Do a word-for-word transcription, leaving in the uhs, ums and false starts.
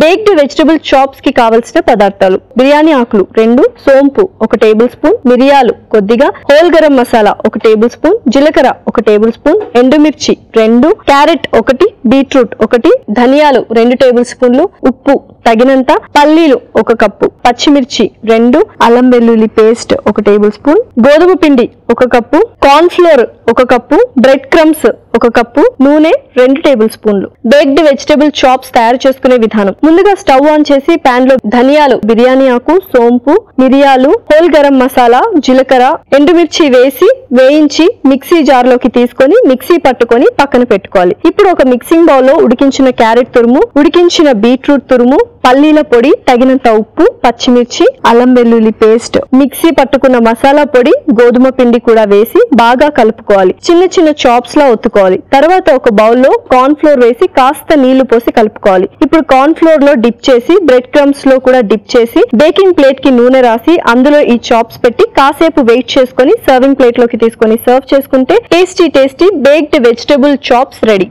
Baked vegetable chops की कावाल्सिन पदार्थालु बिर्यानी आकुलु रेंडु सोंपु एक टेबल स्पून मिरियालु कोद्दिगा होल गरम मसाला एक टेबल स्पून जीलकर्र एक टेबल स्पून ఎండుమిర్చి రెండు క్యారెట్ ఒకటి బీట్రూట్ ఒకటి ధనియాలు రెండు టేబుల్ స్పూన్లు ఉప్పు తగినంత పల్లీలు ఒక కప్పు పచ్చిమిర్చి రెండు అల్లం వెల్లుల్లి పేస్ట్ ఒక టేబుల్ స్పూన్ గోధుమ పిండి ఒక కప్పు కార్న్ ఫ్లోర్ ఒక కప్పు బ్రెడ్ క్రమ్స్ ఒక కప్పు నూనె రెండు టేబుల్ స్పూన్లు బేక్డ్ వెజిటబుల్ చాప్స్ తయారు చేసుకునే విధానం ముందుగా స్టవ్ ఆన్ చేసి పాన్ లో ధనియాలు బిర్యానీ ఆకు సోంపు మిరియాలు హోల్ గరం మసాలా జీలకర్ర ఎండుమిర్చి వేసి వేయించి మిక్సీ జార్ లోకి తీసుకొని మిక్సీ పట్టుకొని పక్కన పెట్టుకోవాలి ఇప్పుడు ఒక మిక్సింగ్ బౌల్ లో ఉడికించిన క్యారెట్ తురుము ఉడికించిన బీట్రూట్ తురుము పల్లీల పొడి తగినంత ఉప్పు పచ్చిమిర్చి అల్లం వెల్లుల్లి పేస్ట్ మిక్సీ పట్టుకున్న మసాలా పొడి గోధుమ పిండి కూడా వేసి బాగా కలుపుకోవాలి చిన్న చిన్న చాప్స్ లా ఒత్తుకోవాలి తర్వాత ఒక బౌల్ లో కార్న్ ఫ్లోర్ వేసి కాస్త నీళ్లు పోసి కలుపుకోవాలి ఇప్పుడు కార్న్ ఫ్లోర్ లో డిప్ చేసి బ్రెడ్ క్రమ్స్ లో కూడా డిప్ చేసి బేకింగ్ ప్లేట్ కి నూనె రాసి అందులో ఈ చాప్స్ పెట్టి కాసేపు వెయిట్ చేసుకొని సర్వింగ్ ప్లేట్ లోకి తీసుకొని సర్వ్ చేసుకుంటే tasty tasty baked vegetable chops ready.